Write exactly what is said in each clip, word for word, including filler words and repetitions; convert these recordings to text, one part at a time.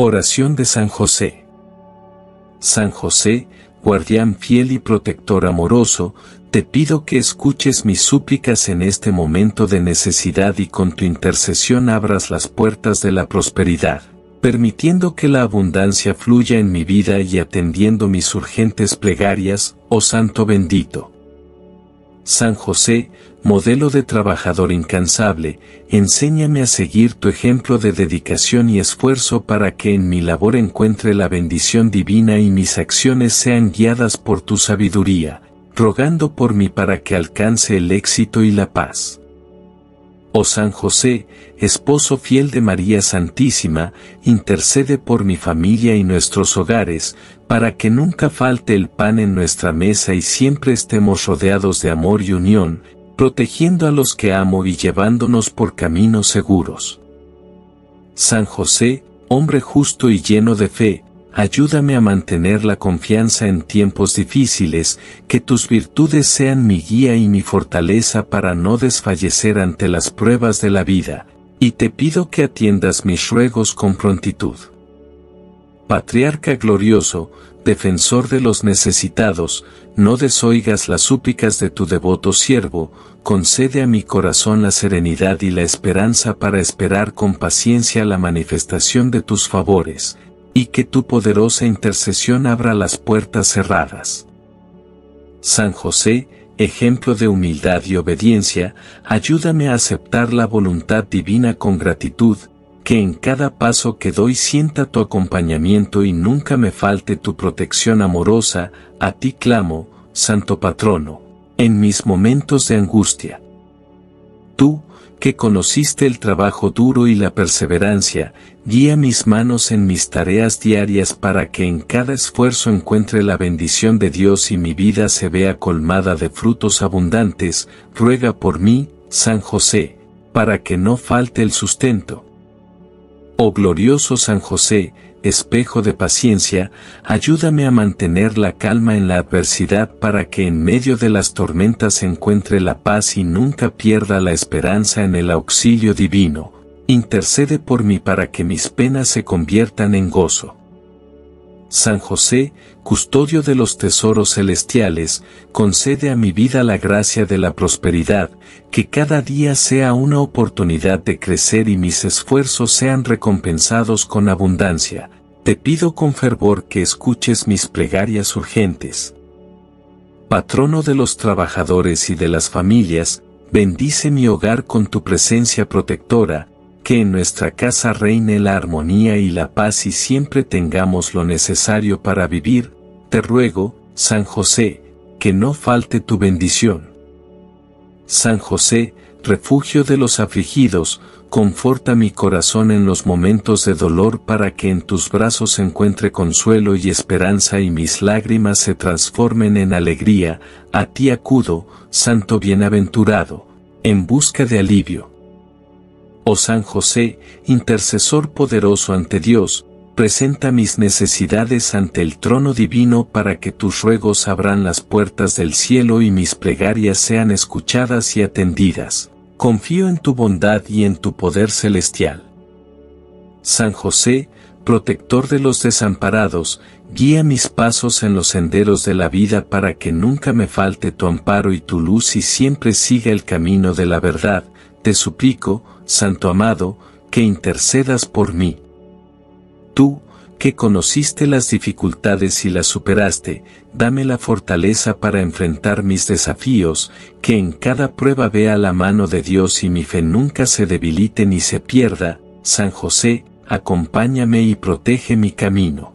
Oración de San José. San José, guardián fiel y protector amoroso, te pido que escuches mis súplicas en este momento de necesidad y con tu intercesión abras las puertas de la prosperidad, permitiendo que la abundancia fluya en mi vida y atendiendo mis urgentes plegarias, oh Santo bendito. San José, modelo de trabajador incansable, enséñame a seguir tu ejemplo de dedicación y esfuerzo para que en mi labor encuentre la bendición divina y mis acciones sean guiadas por tu sabiduría, rogando por mí para que alcance el éxito y la paz. Oh San José, esposo fiel de María Santísima, intercede por mi familia y nuestros hogares, para que nunca falte el pan en nuestra mesa y siempre estemos rodeados de amor y unión, protegiendo a los que amo y llevándonos por caminos seguros. San José, hombre justo y lleno de fe, ayúdame a mantener la confianza en tiempos difíciles, que tus virtudes sean mi guía y mi fortaleza para no desfallecer ante las pruebas de la vida, y te pido que atiendas mis ruegos con prontitud. Patriarca glorioso, defensor de los necesitados, no desoigas las súplicas de tu devoto siervo, concede a mi corazón la serenidad y la esperanza para esperar con paciencia la manifestación de tus favores, y que tu poderosa intercesión abra las puertas cerradas. San José, ejemplo de humildad y obediencia, ayúdame a aceptar la voluntad divina con gratitud, que en cada paso que doy sienta tu acompañamiento y nunca me falte tu protección amorosa. A ti clamo, Santo Patrono, en mis momentos de angustia. Tú, que conociste el trabajo duro y la perseverancia, guía mis manos en mis tareas diarias para que en cada esfuerzo encuentre la bendición de Dios y mi vida se vea colmada de frutos abundantes. Ruega por mí, San José, para que no falte el sustento. Oh glorioso San José, espejo de paciencia, ayúdame a mantener la calma en la adversidad para que en medio de las tormentas encuentre la paz y nunca pierda la esperanza en el auxilio divino. Intercede por mí para que mis penas se conviertan en gozo. San José, custodio de los tesoros celestiales, concede a mi vida la gracia de la prosperidad, que cada día sea una oportunidad de crecer y mis esfuerzos sean recompensados con abundancia. Te pido con fervor que escuches mis plegarias urgentes. Patrono de los trabajadores y de las familias, bendice mi hogar con tu presencia protectora, que en nuestra casa reine la armonía y la paz y siempre tengamos lo necesario para vivir. Te ruego, San José, que no falte tu bendición. San José, refugio de los afligidos, conforta mi corazón en los momentos de dolor para que en tus brazos encuentre consuelo y esperanza y mis lágrimas se transformen en alegría. A ti acudo, Santo Bienaventurado, en busca de alivio. Oh San José, intercesor poderoso ante Dios, presenta mis necesidades ante el trono divino para que tus ruegos abran las puertas del cielo y mis plegarias sean escuchadas y atendidas. Confío en tu bondad y en tu poder celestial. San José, protector de los desamparados, guía mis pasos en los senderos de la vida para que nunca me falte tu amparo y tu luz y siempre siga el camino de la verdad. Te suplico, Santo amado, que intercedas por mí. Tú, que conociste las dificultades y las superaste, dame la fortaleza para enfrentar mis desafíos, que en cada prueba vea la mano de Dios y mi fe nunca se debilite ni se pierda. San José, acompáñame y protege mi camino.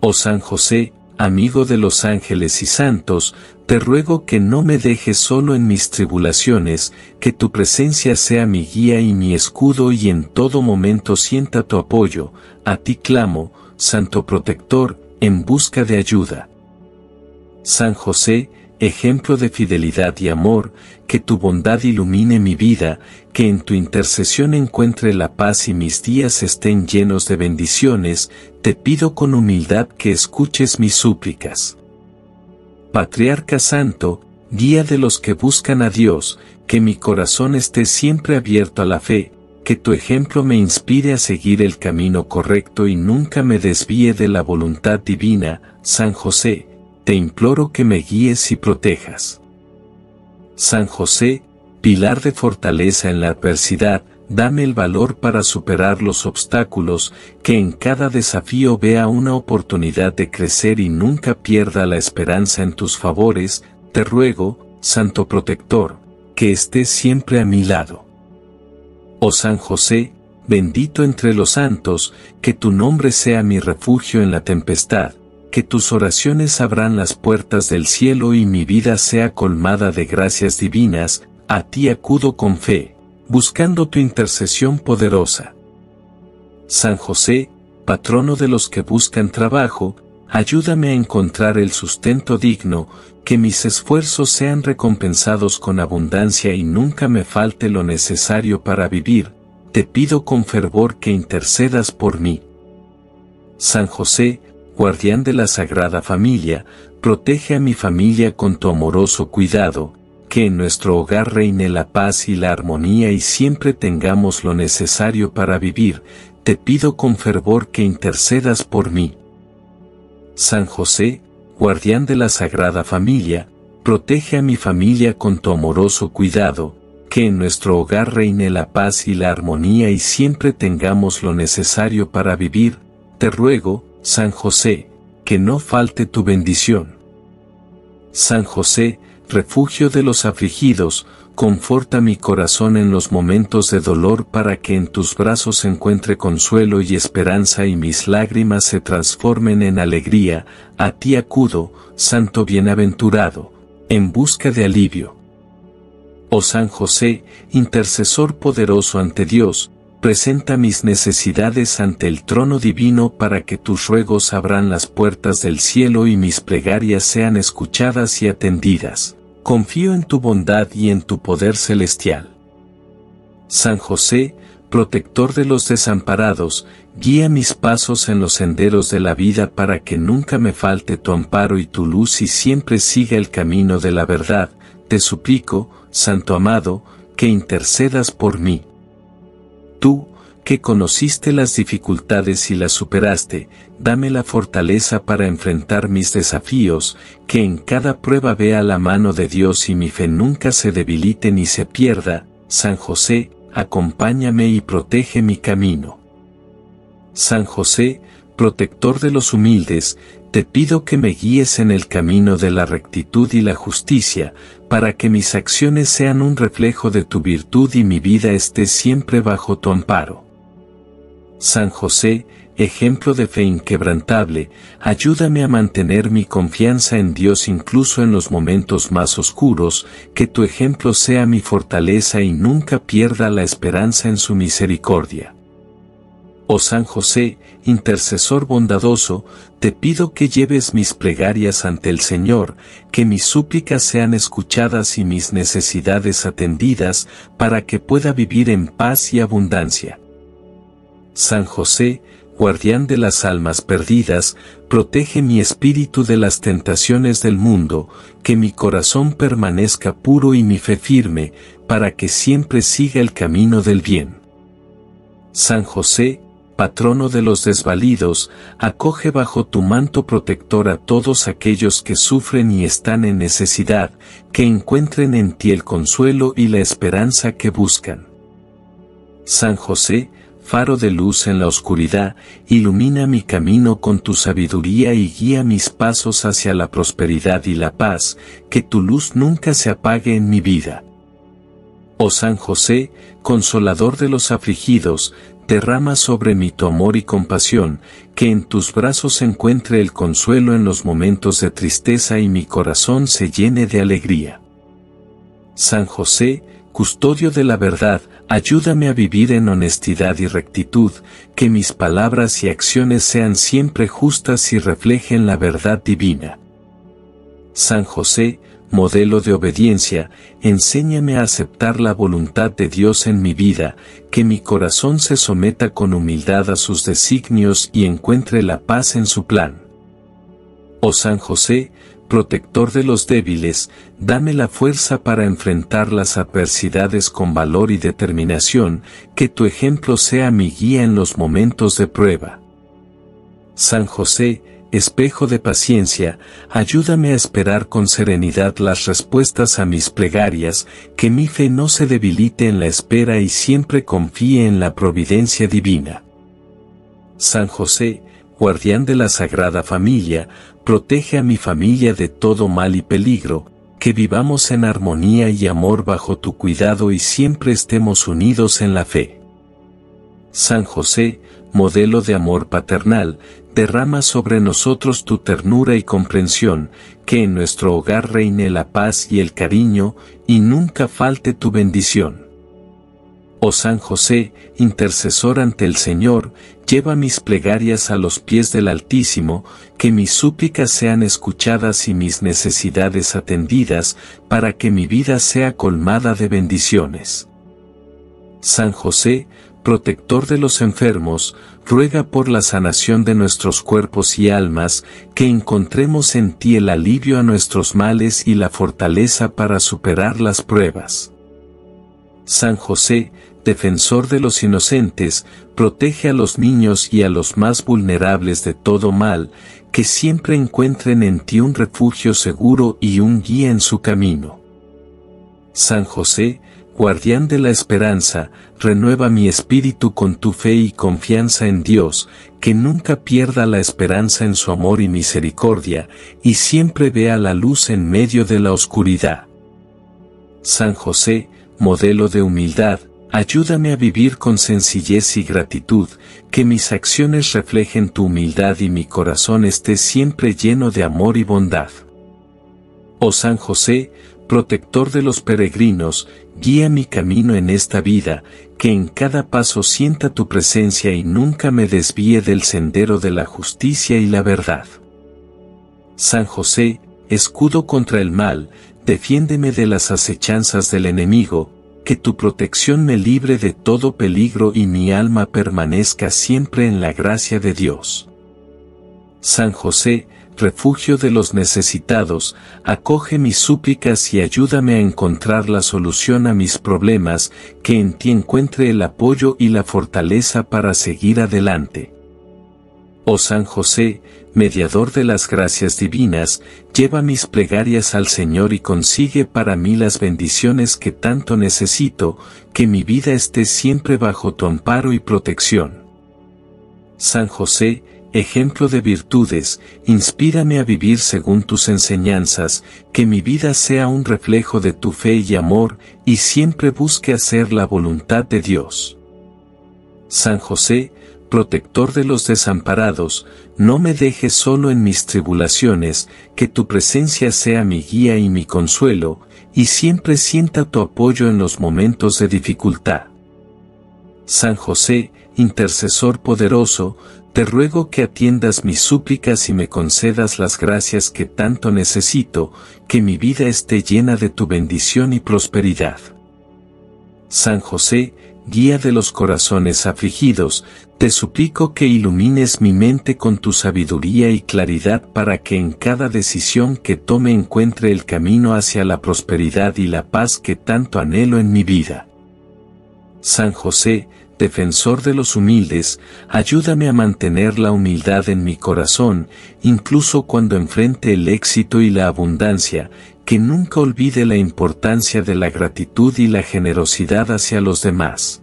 Oh San José, amigo de los ángeles y santos, te ruego que no me dejes solo en mis tribulaciones, que tu presencia sea mi guía y mi escudo y en todo momento sienta tu apoyo. A ti clamo, Santo Protector, en busca de ayuda. San José, ejemplo de fidelidad y amor, que tu bondad ilumine mi vida, que en tu intercesión encuentre la paz y mis días estén llenos de bendiciones. Te pido con humildad que escuches mis súplicas. Patriarca Santo, guía de los que buscan a Dios, que mi corazón esté siempre abierto a la fe, que tu ejemplo me inspire a seguir el camino correcto y nunca me desvíe de la voluntad divina. San José, te imploro que me guíes y protejas. San José, pilar de fortaleza en la adversidad, dame el valor para superar los obstáculos, que en cada desafío vea una oportunidad de crecer y nunca pierda la esperanza en tus favores. Te ruego, Santo Protector, que estés siempre a mi lado. Oh San José, bendito entre los santos, que tu nombre sea mi refugio en la tempestad, que tus oraciones abran las puertas del cielo y mi vida sea colmada de gracias divinas. A ti acudo con fe, buscando tu intercesión poderosa. San José, patrono de los que buscan trabajo, ayúdame a encontrar el sustento digno, que mis esfuerzos sean recompensados con abundancia y nunca me falte lo necesario para vivir. Te pido con fervor que intercedas por mí. San José, guardián de la Sagrada Familia, protege a mi familia con tu amoroso cuidado, que en nuestro hogar reine la paz y la armonía y siempre tengamos lo necesario para vivir. Te pido con fervor que intercedas por mí. San José, guardián de la Sagrada Familia, protege a mi familia con tu amoroso cuidado, que en nuestro hogar reine la paz y la armonía y siempre tengamos lo necesario para vivir. Te ruego, San José, que no falte tu bendición. San José, refugio de los afligidos, conforta mi corazón en los momentos de dolor para que en tus brazos encuentre consuelo y esperanza y mis lágrimas se transformen en alegría. A ti acudo, Santo Bienaventurado, en busca de alivio. Oh San José, intercesor poderoso ante Dios, presenta mis necesidades ante el trono divino para que tus ruegos abran las puertas del cielo y mis plegarias sean escuchadas y atendidas. Confío en tu bondad y en tu poder celestial. San José, protector de los desamparados, guía mis pasos en los senderos de la vida para que nunca me falte tu amparo y tu luz y siempre siga el camino de la verdad. Te suplico, Santo amado, que intercedas por mí. Tú, que conociste las dificultades y las superaste, dame la fortaleza para enfrentar mis desafíos, que en cada prueba vea la mano de Dios y mi fe nunca se debilite ni se pierda. San José, acompáñame y protege mi camino. San José, protector de los humildes, te pido que me guíes en el camino de la rectitud y la justicia, para que mis acciones sean un reflejo de tu virtud y mi vida esté siempre bajo tu amparo. San José, ejemplo de fe inquebrantable, ayúdame a mantener mi confianza en Dios incluso en los momentos más oscuros, que tu ejemplo sea mi fortaleza y nunca pierda la esperanza en su misericordia. Oh San José, intercesor bondadoso, te pido que lleves mis plegarias ante el Señor, que mis súplicas sean escuchadas y mis necesidades atendidas, para que pueda vivir en paz y abundancia. San José, guardián de las almas perdidas, protege mi espíritu de las tentaciones del mundo, que mi corazón permanezca puro y mi fe firme, para que siempre siga el camino del bien. San José, patrono de los desvalidos, acoge bajo tu manto protector a todos aquellos que sufren y están en necesidad, que encuentren en ti el consuelo y la esperanza que buscan. San José, faro de luz en la oscuridad, ilumina mi camino con tu sabiduría y guía mis pasos hacia la prosperidad y la paz, que tu luz nunca se apague en mi vida. Oh San José, consolador de los afligidos, derrama sobre mí tu amor y compasión, que en tus brazos encuentre el consuelo en los momentos de tristeza y mi corazón se llene de alegría. San José, custodio de la verdad, ayúdame a vivir en honestidad y rectitud, que mis palabras y acciones sean siempre justas y reflejen la verdad divina. San José, modelo de obediencia, enséñame a aceptar la voluntad de Dios en mi vida, que mi corazón se someta con humildad a sus designios y encuentre la paz en su plan. Oh San José, protector de los débiles, dame la fuerza para enfrentar las adversidades con valor y determinación, que tu ejemplo sea mi guía en los momentos de prueba. San José, espejo de paciencia, ayúdame a esperar con serenidad las respuestas a mis plegarias, que mi fe no se debilite en la espera y siempre confíe en la providencia divina. San José, guardián de la Sagrada Familia, protege a mi familia de todo mal y peligro, que vivamos en armonía y amor bajo tu cuidado y siempre estemos unidos en la fe. San José, modelo de amor paternal, derrama sobre nosotros tu ternura y comprensión, que en nuestro hogar reine la paz y el cariño, y nunca falte tu bendición. Oh San José, intercesor ante el Señor, lleva mis plegarias a los pies del Altísimo, que mis súplicas sean escuchadas y mis necesidades atendidas, para que mi vida sea colmada de bendiciones. San José, protector de los enfermos, ruega por la sanación de nuestros cuerpos y almas, que encontremos en ti el alivio a nuestros males y la fortaleza para superar las pruebas. San José, defensor de los inocentes, protege a los niños y a los más vulnerables de todo mal, que siempre encuentren en ti un refugio seguro y un guía en su camino. San José, guardián de la esperanza, renueva mi espíritu con tu fe y confianza en Dios, que nunca pierda la esperanza en su amor y misericordia, y siempre vea la luz en medio de la oscuridad. San José, modelo de humildad, ayúdame a vivir con sencillez y gratitud, que mis acciones reflejen tu humildad y mi corazón esté siempre lleno de amor y bondad. Oh San José, protector de los peregrinos, guía mi camino en esta vida, que en cada paso sienta tu presencia y nunca me desvíe del sendero de la justicia y la verdad. San José, escudo contra el mal, defiéndeme de las acechanzas del enemigo, que tu protección me libre de todo peligro y mi alma permanezca siempre en la gracia de Dios. San José, refugio de los necesitados, acoge mis súplicas y ayúdame a encontrar la solución a mis problemas, que en ti encuentre el apoyo y la fortaleza para seguir adelante. Oh San José, mediador de las gracias divinas, lleva mis plegarias al Señor y consigue para mí las bendiciones que tanto necesito, que mi vida esté siempre bajo tu amparo y protección. San José, ejemplo de virtudes, inspírame a vivir según tus enseñanzas, que mi vida sea un reflejo de tu fe y amor, y siempre busque hacer la voluntad de Dios. San José, protector de los desamparados, no me dejes solo en mis tribulaciones, que tu presencia sea mi guía y mi consuelo, y siempre sienta tu apoyo en los momentos de dificultad. San José, intercesor poderoso, te ruego que atiendas mis súplicas y me concedas las gracias que tanto necesito, que mi vida esté llena de tu bendición y prosperidad. San José, guía de los corazones afligidos, te suplico que ilumines mi mente con tu sabiduría y claridad para que en cada decisión que tome encuentre el camino hacia la prosperidad y la paz que tanto anhelo en mi vida. San José, defensor de los humildes, ayúdame a mantener la humildad en mi corazón, incluso cuando enfrente el éxito y la abundancia, que nunca olvide la importancia de la gratitud y la generosidad hacia los demás.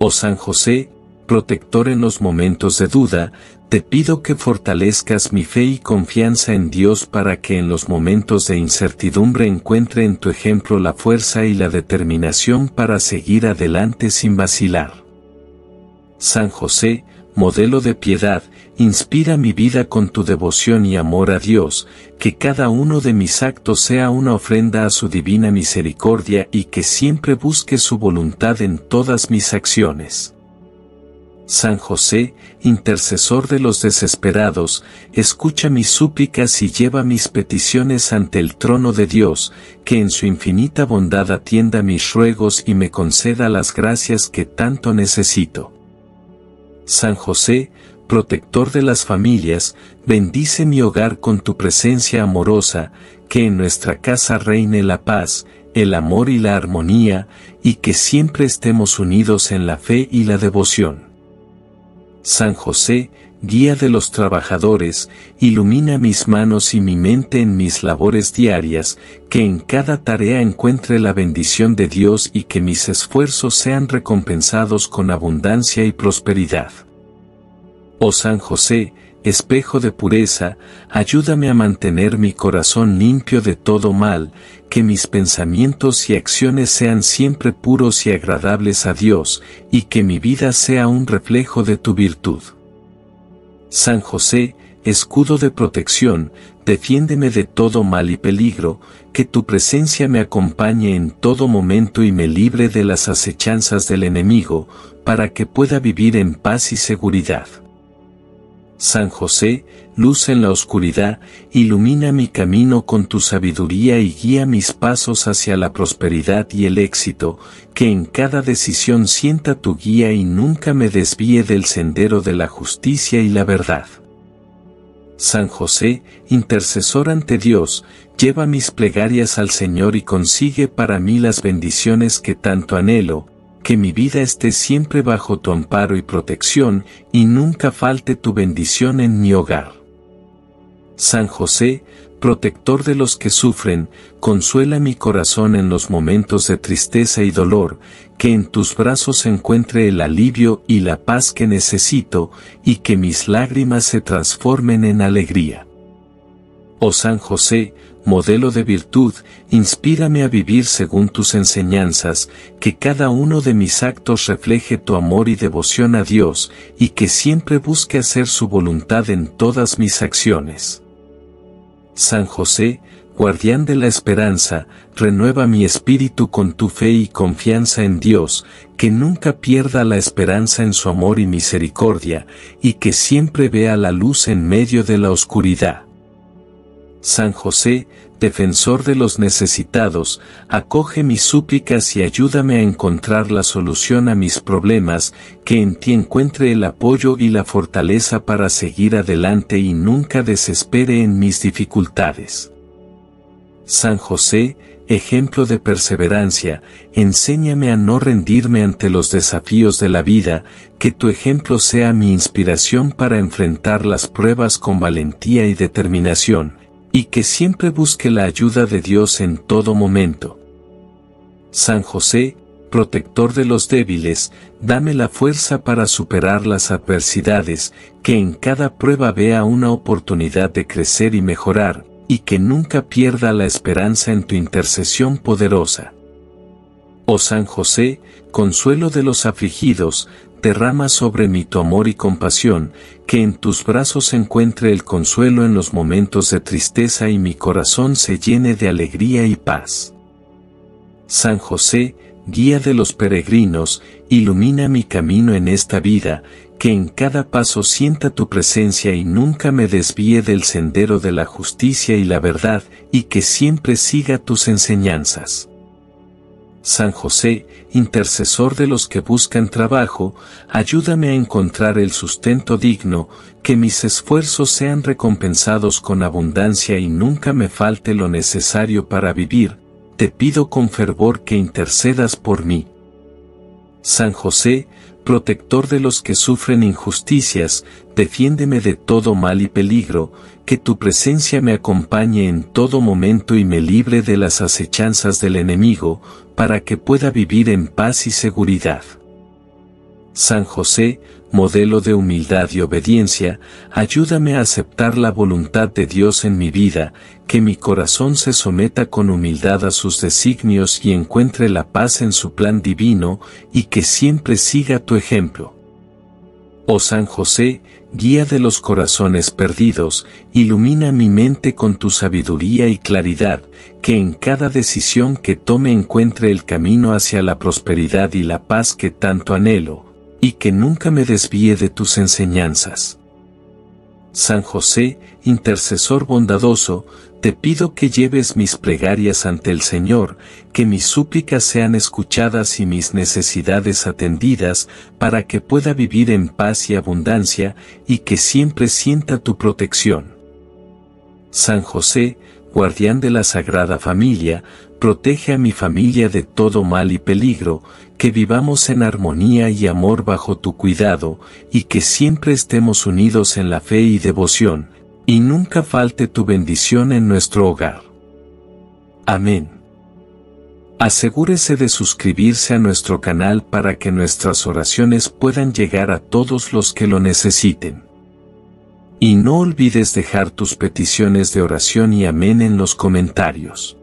Oh San José, protector en los momentos de duda, te pido que fortalezcas mi fe y confianza en Dios para que en los momentos de incertidumbre encuentre en tu ejemplo la fuerza y la determinación para seguir adelante sin vacilar. San José, modelo de piedad, inspira mi vida con tu devoción y amor a Dios, que cada uno de mis actos sea una ofrenda a su divina misericordia y que siempre busque su voluntad en todas mis acciones. San José, intercesor de los desesperados, escucha mis súplicas y lleva mis peticiones ante el trono de Dios, que en su infinita bondad atienda mis ruegos y me conceda las gracias que tanto necesito. San José, protector de las familias, bendice mi hogar con tu presencia amorosa, que en nuestra casa reine la paz, el amor y la armonía, y que siempre estemos unidos en la fe y la devoción. San José, guía de los trabajadores, ilumina mis manos y mi mente en mis labores diarias, que en cada tarea encuentre la bendición de Dios y que mis esfuerzos sean recompensados con abundancia y prosperidad. Oh San José, espejo de pureza, ayúdame a mantener mi corazón limpio de todo mal, que mis pensamientos y acciones sean siempre puros y agradables a Dios, y que mi vida sea un reflejo de tu virtud. San José, escudo de protección, defiéndeme de todo mal y peligro, que tu presencia me acompañe en todo momento y me libre de las acechanzas del enemigo, para que pueda vivir en paz y seguridad. San José, luz en la oscuridad, ilumina mi camino con tu sabiduría y guía mis pasos hacia la prosperidad y el éxito, que en cada decisión sienta tu guía y nunca me desvíe del sendero de la justicia y la verdad. San José, intercesor ante Dios, lleva mis plegarias al Señor y consigue para mí las bendiciones que tanto anhelo, que mi vida esté siempre bajo tu amparo y protección, y nunca falte tu bendición en mi hogar. San José, protector de los que sufren, consuela mi corazón en los momentos de tristeza y dolor, que en tus brazos encuentre el alivio y la paz que necesito, y que mis lágrimas se transformen en alegría. Oh San José, modelo de virtud, inspírame a vivir según tus enseñanzas, que cada uno de mis actos refleje tu amor y devoción a Dios, y que siempre busque hacer su voluntad en todas mis acciones. San José, guardián de la esperanza, renueva mi espíritu con tu fe y confianza en Dios, que nunca pierda la esperanza en su amor y misericordia, y que siempre vea la luz en medio de la oscuridad. San José, defensor de los necesitados, acoge mis súplicas y ayúdame a encontrar la solución a mis problemas, que en ti encuentre el apoyo y la fortaleza para seguir adelante y nunca desespere en mis dificultades. San José, ejemplo de perseverancia, enséñame a no rendirme ante los desafíos de la vida, que tu ejemplo sea mi inspiración para enfrentar las pruebas con valentía y determinación, y que siempre busque la ayuda de Dios en todo momento. San José, protector de los débiles, dame la fuerza para superar las adversidades, que en cada prueba vea una oportunidad de crecer y mejorar, y que nunca pierda la esperanza en tu intercesión poderosa. Oh San José, consuelo de los afligidos, derrama sobre mí tu amor y compasión, que en tus brazos encuentre el consuelo en los momentos de tristeza y mi corazón se llene de alegría y paz. San José, guía de los peregrinos, ilumina mi camino en esta vida, que en cada paso sienta tu presencia y nunca me desvíe del sendero de la justicia y la verdad, y que siempre siga tus enseñanzas. San José, intercesor de los que buscan trabajo, ayúdame a encontrar el sustento digno, que mis esfuerzos sean recompensados con abundancia y nunca me falte lo necesario para vivir. Te pido con fervor que intercedas por mí. San José, protector de los que sufren injusticias, defiéndeme de todo mal y peligro, que tu presencia me acompañe en todo momento y me libre de las acechanzas del enemigo, para que pueda vivir en paz y seguridad. San José, modelo de humildad y obediencia, ayúdame a aceptar la voluntad de Dios en mi vida, que mi corazón se someta con humildad a sus designios y encuentre la paz en su plan divino, y que siempre siga tu ejemplo. Oh San José, guía de los corazones perdidos, ilumina mi mente con tu sabiduría y claridad, que en cada decisión que tome encuentre el camino hacia la prosperidad y la paz que tanto anhelo, y que nunca me desvíe de tus enseñanzas. San José, intercesor bondadoso, te pido que lleves mis plegarias ante el Señor, que mis súplicas sean escuchadas y mis necesidades atendidas, para que pueda vivir en paz y abundancia, y que siempre sienta tu protección. San José, guardián de la Sagrada Familia, protege a mi familia de todo mal y peligro, que vivamos en armonía y amor bajo tu cuidado, y que siempre estemos unidos en la fe y devoción, y nunca falte tu bendición en nuestro hogar. Amén. Asegúrese de suscribirse a nuestro canal para que nuestras oraciones puedan llegar a todos los que lo necesiten. Y no olvides dejar tus peticiones de oración y amén en los comentarios.